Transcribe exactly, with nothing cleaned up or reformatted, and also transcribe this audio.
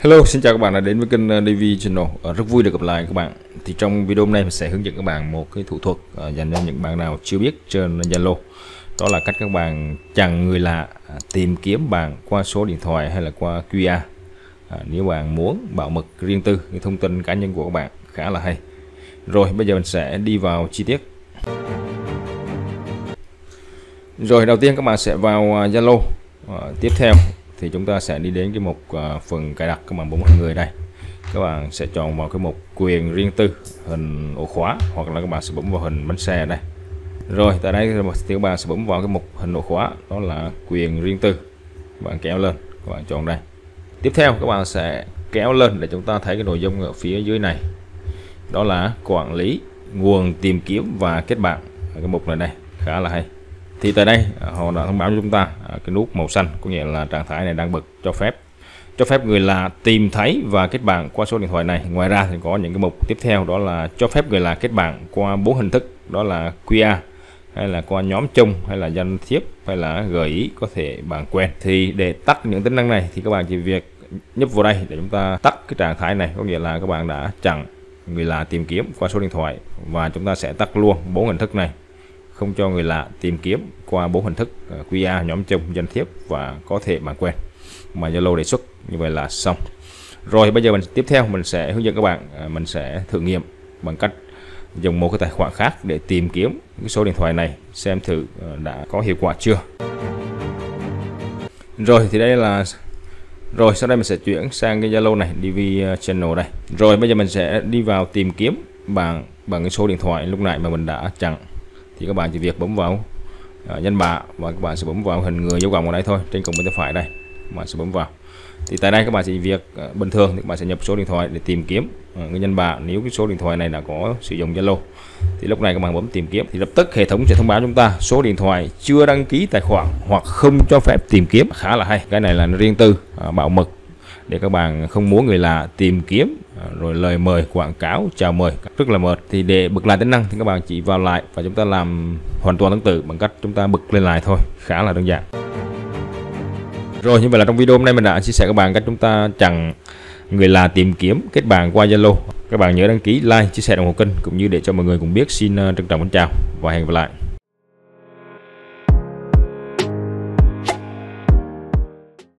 Hello, xin chào các bạn đã đến với kênh đê vê Channel. Rất vui được gặp lại các bạn. Thì trong video hôm nay mình sẽ hướng dẫn các bạn một cái thủ thuật dành cho những bạn nào chưa biết trên Zalo. Đó là cách các bạn chặn người lạ tìm kiếm bạn qua số điện thoại hay là qua quy rờ. Nếu bạn muốn bảo mật riêng tư cái thông tin cá nhân của các bạn, khá là hay. Rồi bây giờ mình sẽ đi vào chi tiết. Rồi đầu tiên các bạn sẽ vào Zalo. Tiếp theo thì chúng ta sẽ đi đến cái mục uh, phần cài đặt các bạn bốn người đây. Các bạn sẽ chọn vào cái mục quyền riêng tư, hình ổ khóa, hoặc là các bạn sẽ bấm vào hình bánh xe đây. Rồi tại đây thì các bạn sẽ bấm vào cái mục hình ổ khóa, đó là quyền riêng tư. Các bạn kéo lên, các bạn chọn đây. Tiếp theo các bạn sẽ kéo lên để chúng ta thấy cái nội dung ở phía dưới này. Đó là quản lý nguồn tìm kiếm và kết bạn. Ở cái mục này đây khá là hay. Thì tại đây họ đã thông báo cho chúng ta cái nút màu xanh, có nghĩa là trạng thái này đang bật cho phép cho phép người lạ tìm thấy và kết bạn qua số điện thoại này. Ngoài ra thì có những cái mục tiếp theo, đó là cho phép người lạ kết bạn qua bốn hình thức, đó là quy rờ hay là qua nhóm chung, hay là danh thiếp, hay là gợi ý có thể bạn quen. Thì để tắt những tính năng này thì các bạn chỉ việc nhấp vào đây để chúng ta tắt cái trạng thái này, có nghĩa là các bạn đã chặn người lạ tìm kiếm qua số điện thoại, và chúng ta sẽ tắt luôn bốn hình thức này, không cho người lạ tìm kiếm qua bốn hình thức quy rờ, nhóm chung, danh thiếp và có thể bạn quen mà Zalo đề xuất. Như vậy là xong. Rồi bây giờ mình tiếp theo mình sẽ hướng dẫn các bạn, mình sẽ thử nghiệm bằng cách dùng một cái tài khoản khác để tìm kiếm cái số điện thoại này, xem thử đã có hiệu quả chưa. Rồi thì đây là rồi sau đây mình sẽ chuyển sang cái Zalo này, đê vê Channel đây. Rồi bây giờ mình sẽ đi vào tìm kiếm bằng bằng cái số điện thoại lúc nãy mà mình đã chặn. Thì các bạn chỉ việc bấm vào uh, nhân bạ, và các bạn sẽ bấm vào hình người dấu cộng ở đây thôi, trên cùng bên tay phải đây các bạn sẽ bấm vào. Thì tại đây các bạn chỉ việc uh, bình thường thì các bạn sẽ nhập số điện thoại để tìm kiếm uh, người nhân bạ. Nếu cái số điện thoại này đã có sử dụng Zalo thì lúc này các bạn bấm tìm kiếm thì lập tức hệ thống sẽ thông báo chúng ta số điện thoại chưa đăng ký tài khoản hoặc không cho phép tìm kiếm. Khá là hay, cái này là riêng tư, uh, bảo mật để các bạn không muốn người lạ tìm kiếm, rồi lời mời, quảng cáo, chào mời rất là mệt. Thì để bật lại tính năng thì các bạn chỉ vào lại và chúng ta làm hoàn toàn tương tự bằng cách chúng ta bật lên lại thôi, khá là đơn giản. Rồi như vậy là trong video hôm nay mình đã chia sẻ các bạn cách chúng ta chặn người lạ tìm kiếm kết bạn qua Zalo. Các bạn nhớ đăng ký, like, chia sẻ, ủng hộ kênh cũng như để cho mọi người cùng biết. Xin trân trọng kính chào và hẹn gặp lại.